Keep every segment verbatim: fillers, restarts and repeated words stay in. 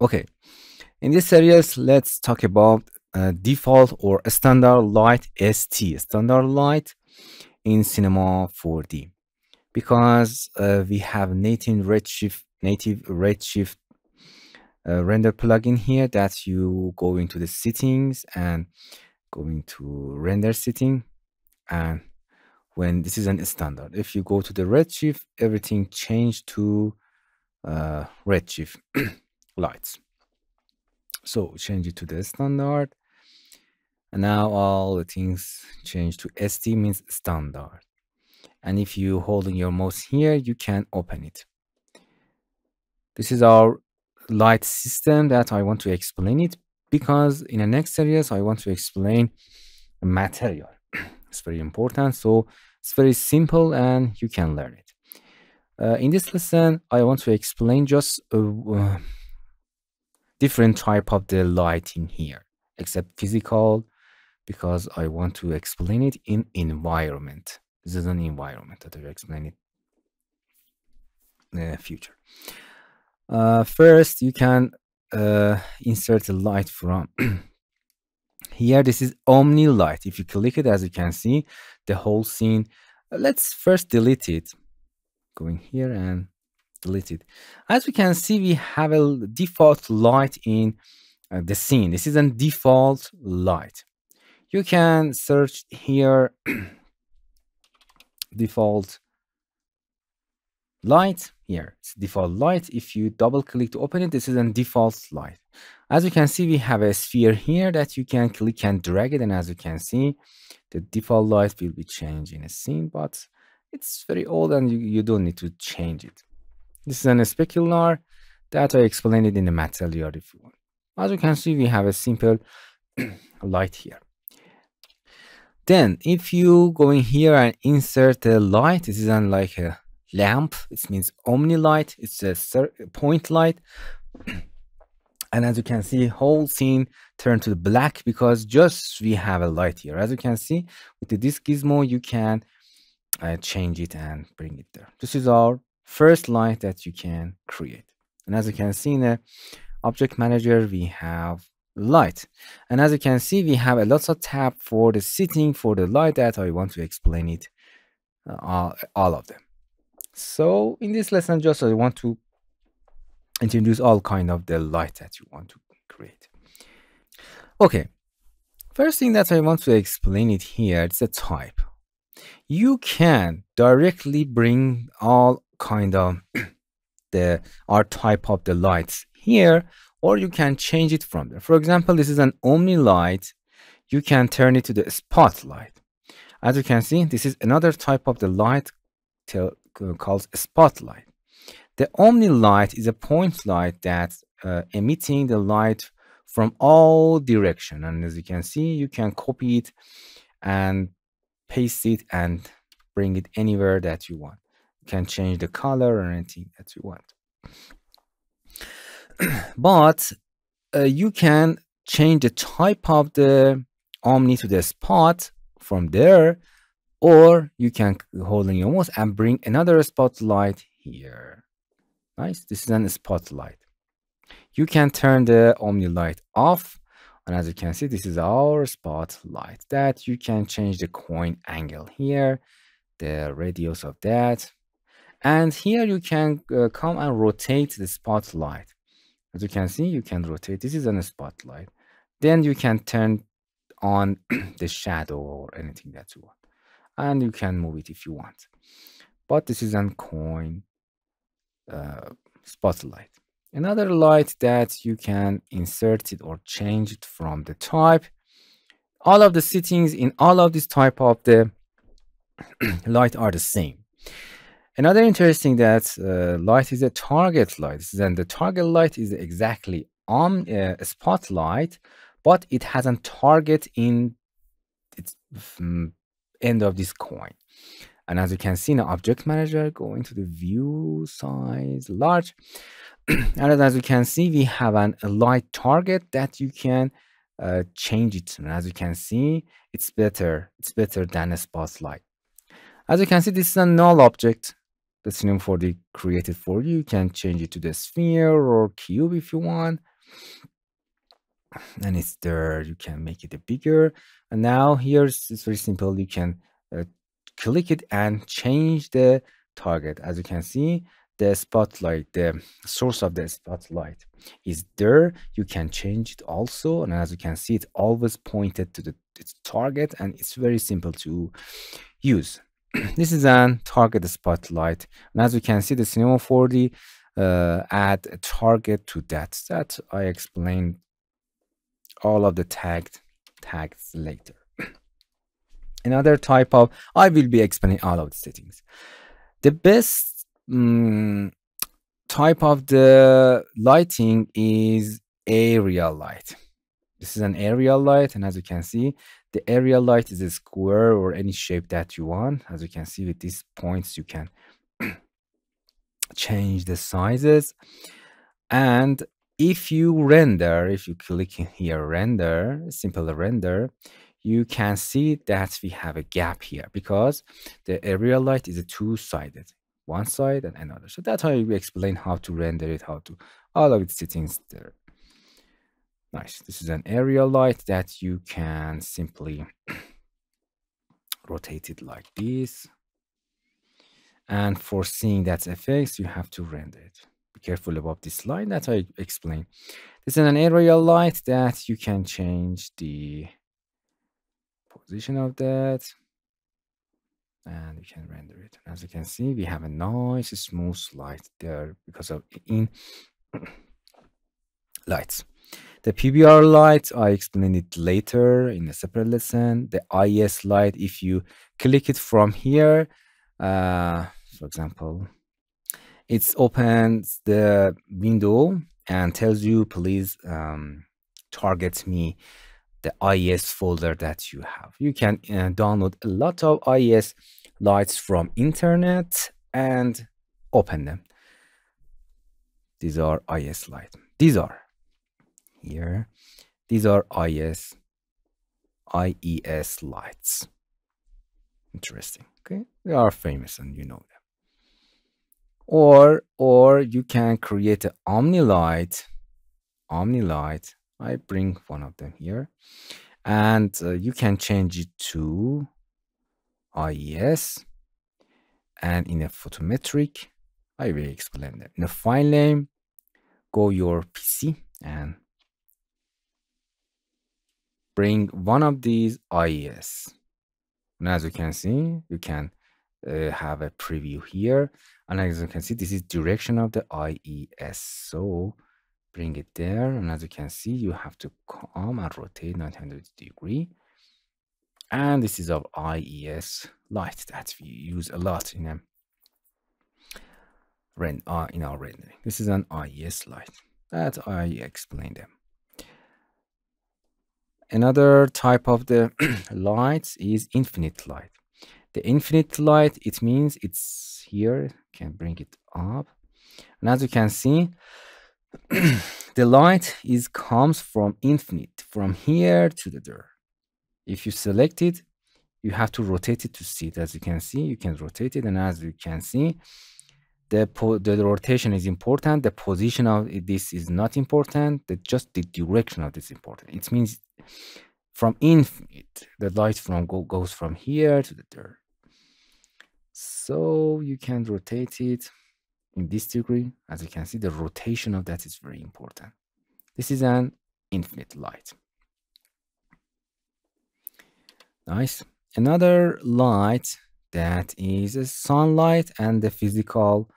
Okay, in this series, let's talk about uh, default or standard light S T, standard light in Cinema four D, because uh, we have native Redshift, native Redshift uh, render plugin here. That you go into the settings and go into render setting, and when this is an standard, if you go to the Redshift, everything changed to uh, Redshift lights. So change it to the standard, and now all the things change to S T, means standard. And if you holding your mouse here, you can open it. This is our light system that I want to explain it, because in the next series I want to explain material. It's very important, so it's very simple and you can learn it. Uh, in this lesson, I want to explain just uh, uh, different type of the lighting here, except physical, because I want to explain it in environment. This is an environment that I will explain it in the future. Uh, first, you can uh, insert a light from here. This is Omni Light. If you click it, as you can see, the whole scene. Let's first delete it. Go in here and delete it. As we can see, we have a default light in uh, the scene. This is a default light. You can search here default light. Here it's default light. If you double click to open it, this is a default light. As you can see, we have a sphere here that you can click and drag it, and as you can see, the default light will be changed in a scene, but it's very old and you, you don't need to change it. This is a specular that I explained it in the material if you want. As you can see, we have a simple light here. Then if you go in here and insert a light, this isn't like a lamp. It means Omni Light. It's a point light. And as you can see, whole scene turned to black because just we have a light here. As you can see, with this gizmo, you can uh, change it and bring it there. This is our first light that you can create. And as you can see in the object manager, we have light. And as you can see, we have a lots of tab for the setting for the light that I want to explain it, uh, all, all of them. So in this lesson, just I want to introduce all kind of the light that you want to create. Okay, first thing that I want to explain it here, it's a type. You can directly bring all kind of the our type of the lights here, or you can change it from there. For example, this is an Omni Light. You can turn it to the spotlight. As you can see, this is another type of the light called spotlight. The Omni Light is a point light that's uh, emitting the light from all direction, and as you can see, you can copy it and paste it and bring it anywhere that you want. Can change the color or anything that you want. But uh, you can change the type of the Omni to the spot from there, or you can hold in your mouse and bring another spotlight here. Nice. This is a spotlight. You can turn the Omni Light off, and as you can see, this is our spotlight that you can change the coin angle here, the radius of that. And here you can uh, come and rotate the spotlight. As you can see, you can rotate. This is on a spotlight. Then you can turn on the shadow or anything that you want. And you can move it if you want. But this is a coin uh, spotlight. Another light that you can insert it or change it from the type. All of the settings in all of this type of the light are the same. Another interesting that uh, light is a target light. Then the target light is exactly on uh, a spotlight, but it has a target in its um, end of this coin. And as you can see in the object manager, go into the view size large. And as you can see, we have an, a light target that you can uh, change it. And as you can see, it's better. It's better than a spotlight. As you can see, this is a null object. that Cinema four D created for you. You can change it to the sphere or cube if you want. And it's there. You can make it bigger. And now here's, it's very simple. You can uh, click it and change the target. As you can see, the spotlight, the source of the spotlight is there. You can change it also. And as you can see, it's always pointed to the its target, and it's very simple to use. This is an target spotlight. And as you can see, the Cinema four D uh, add a target to that. That I explained all of the tagged tags later. Another type of, I will be explaining all of the settings. The best um, type of the lighting is area light. This is an area light, and as you can see, the area light is a square or any shape that you want. As you can see, with these points, you can change the sizes. And if you render, if you click in here, render, simple render, you can see that we have a gap here because the area light is a two-sided, one side and another. So that's how you explain how to render it, how to, all of its settings there. Nice. This is an area light that you can simply rotate it like this. And for seeing that effects, you have to render it. Be careful about this line that I explained. This is an area light that you can change the position of that. And you can render it. As you can see, we have a nice smooth light there because of in lights. The P B R light, I explained it later in a separate lesson. The I E S light, if you click it from here, uh, for example, it opens the window and tells you, please um, target me the I E S folder that you have. You can uh, download a lot of I E S lights from internet and open them. These are I E S lights. These are. Here, these are I E S lights. Interesting. Okay, they are famous and you know them. Or, or you can create an Omni Light. Omni Light. I bring one of them here, and uh, you can change it to I E S. And in a photometric, I will explain that. In a file name, go your P C and bring one of these I E S. And as you can see, you can uh, have a preview here. And as you can see, this is direction of the I E S. So bring it there. And as you can see, you have to come and rotate nine hundred degrees. And this is our I E S light that we use a lot in, a rend uh, in our rendering. This is an I E S light that I explained them. Another type of the lights is infinite light. The infinite light, it means it's here. Can bring it up. And as you can see, the light is comes from infinite, from here to the there. If you select it, you have to rotate it to see it. As you can see, you can rotate it. And as you can see, the, the rotation is important. The position of this is not important. The, just the direction of this is important. It means from infinite, the light from go, goes from here to the there. So you can rotate it in this degree. As you can see, the rotation of that is very important. This is an infinite light. Nice. Another light that is a sunlight and the physical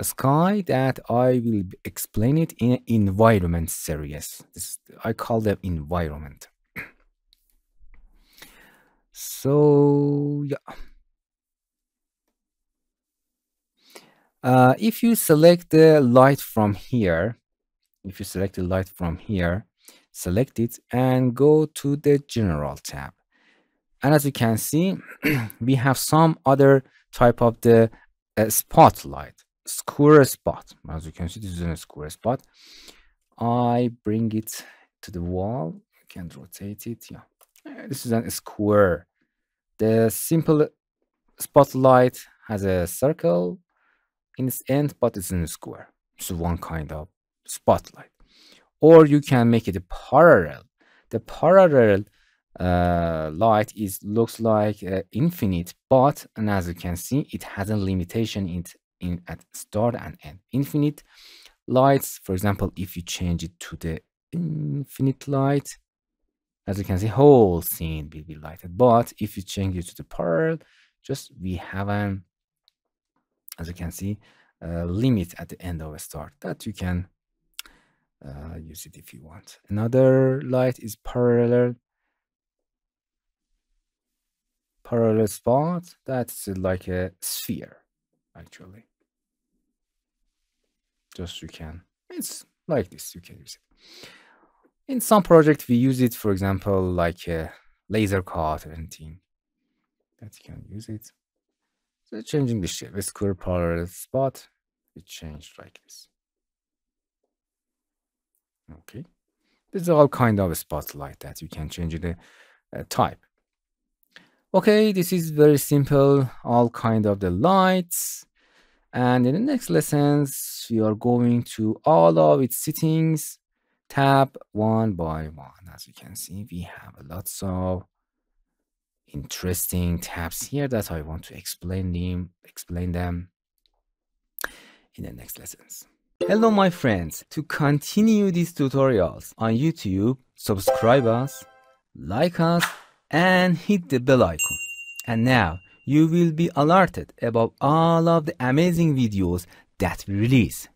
sky that I will explain it in environment series. This, I call them environment. So yeah. Uh, if you select the light from here, if you select the light from here, select it and go to the general tab. And as you can see, we have some other type of the uh, spotlight, square spot. As you can see, this is a square spot. I bring it to the wall. You can rotate it. Yeah, this is a square. The simple spotlight has a circle in its end, but it's in a square. It's one kind of spotlight. Or you can make it a parallel. The parallel uh, light is looks like uh, infinite, but, and as you can see, it has a limitation in, in at start and end. Infinite lights, for example, if you change it to the infinite light, as you can see, whole scene will be lighted. But if you change it to the parallel, just we have an, as you can see, a limit at the end of a start that you can uh, use it if you want. Another light is parallel, parallel spot. That's like a sphere, actually. Just you can, it's like this, you can use it. In some projects, we use it, for example, like a laser cut or anything that you can use it. So changing the shape, a square parallel spot, it changed like this. Okay. This is all kind of a spotlight that you can change the uh, type. Okay, this is very simple, all kind of the lights. And in the next lessons, we are going to all of its settings. Tab one by one. As you can see, we have lots of interesting tabs here that I want to explain them, explain them in the next lessons. Hello, my friends. To continue these tutorials on YouTube, subscribe us, like us, and hit the bell icon. And now you will be alerted about all of the amazing videos that we release.